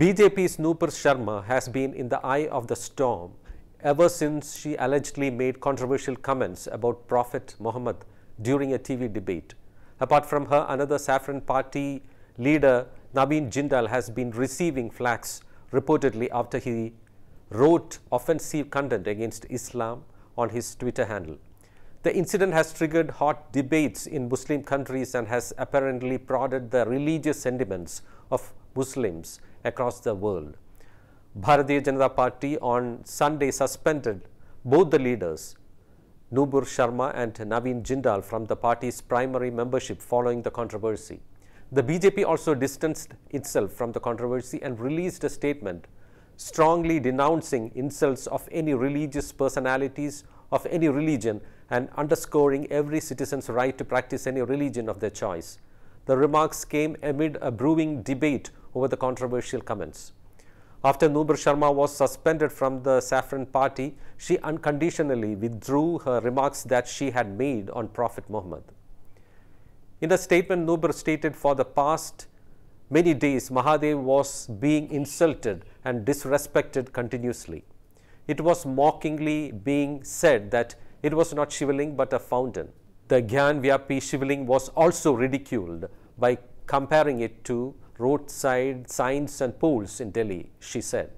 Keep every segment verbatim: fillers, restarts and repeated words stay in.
B J P's Nupur Sharma has been in the eye of the storm ever since she allegedly made controversial comments about Prophet Muhammad during a T V debate. Apart from her, another Saffron Party leader, Naveen Jindal, has been receiving flack reportedly after he wrote offensive content against Islam on his Twitter handle. The incident has triggered hot debates in Muslim countries and has apparently prodded the religious sentiments of Muslims across the world. Bharatiya Janata Party on Sunday suspended both the leaders, Nupur Sharma and Naveen Jindal, from the party's primary membership following the controversy. The B J P also distanced itself from the controversy and released a statement strongly denouncing insults of any religious personalities of any religion and underscoring every citizen's right to practice any religion of their choice. The remarks came amid a brewing debate over the controversial comments. After Nupur Sharma was suspended from the Saffron Party, she unconditionally withdrew her remarks that she had made on Prophet Muhammad. In a statement, Nupur stated, "For the past many days, Mahadev was being insulted and disrespected continuously. It was mockingly being said that it was not shivling but a fountain. The Gyan Vyapi shivling was also ridiculed by comparing it to roadside signs and poles in Delhi," she said.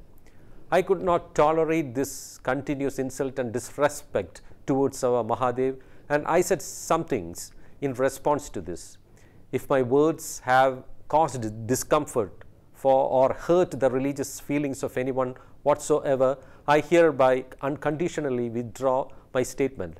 "I could not tolerate this continuous insult and disrespect towards our Mahadev, and I said some things in response to this. If my words have caused discomfort for or hurt the religious feelings of anyone whatsoever, I hereby unconditionally withdraw my statement.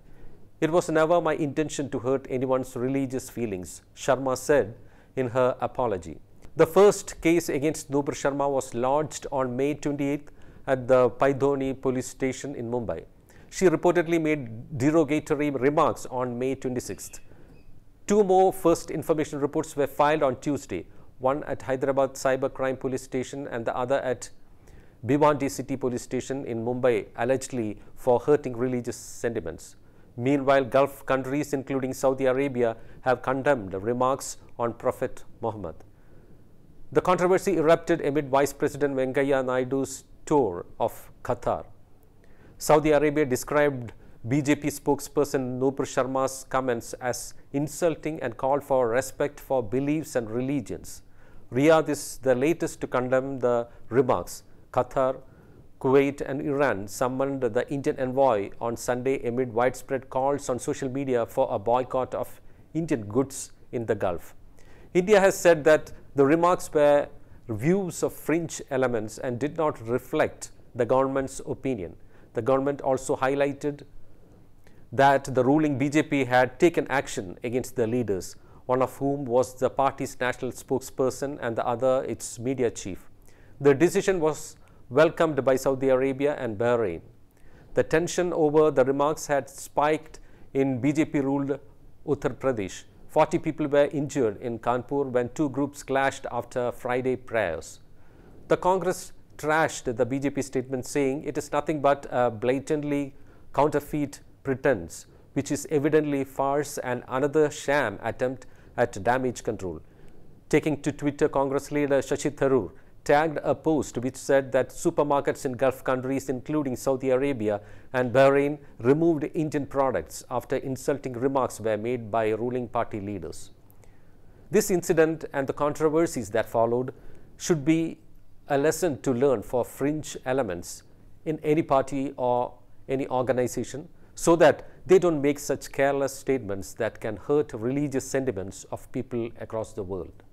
It was never my intention to hurt anyone's religious feelings," Sharma said in her apology. The first case against Nupur Sharma was lodged on May twenty-eighth at the Paidhoni Police Station in Mumbai. She reportedly made derogatory remarks on May twenty-sixth. Two more first information reports were filed on Tuesday, one at Hyderabad Cyber Crime Police Station and the other at Bivandi City Police Station in Mumbai, allegedly for hurting religious sentiments. Meanwhile, Gulf countries, including Saudi Arabia, have condemned remarks on Prophet Muhammad. The controversy erupted amid Vice President Venkaiah Naidu's tour of Qatar. Saudi Arabia described B J P spokesperson Nupur Sharma's comments as insulting and called for respect for beliefs and religions. Riyadh is the latest to condemn the remarks. Qatar, Kuwait and Iran summoned the Indian envoy on Sunday amid widespread calls on social media for a boycott of Indian goods in the Gulf. India has said that the remarks were views of fringe elements and did not reflect the government's opinion. The government also highlighted that the ruling B J P had taken action against the leaders, one of whom was the party's national spokesperson and the other its media chief. The decision was welcomed by Saudi Arabia and Bahrain. The tension over the remarks had spiked in B J P-ruled Uttar Pradesh. forty people were injured in Kanpur when two groups clashed after Friday prayers. The Congress trashed the B J P statement, saying it is nothing but a blatantly counterfeit pretense, which is evidently farce and another sham attempt at damage control. Taking to Twitter, Congress leader Shashi Tharoor tagged a post which said that supermarkets in Gulf countries, including Saudi Arabia and Bahrain, removed Indian products after insulting remarks were made by ruling party leaders. This incident and the controversies that followed should be a lesson to learn for fringe elements in any party or any organization, so that they don't make such careless statements that can hurt religious sentiments of people across the world.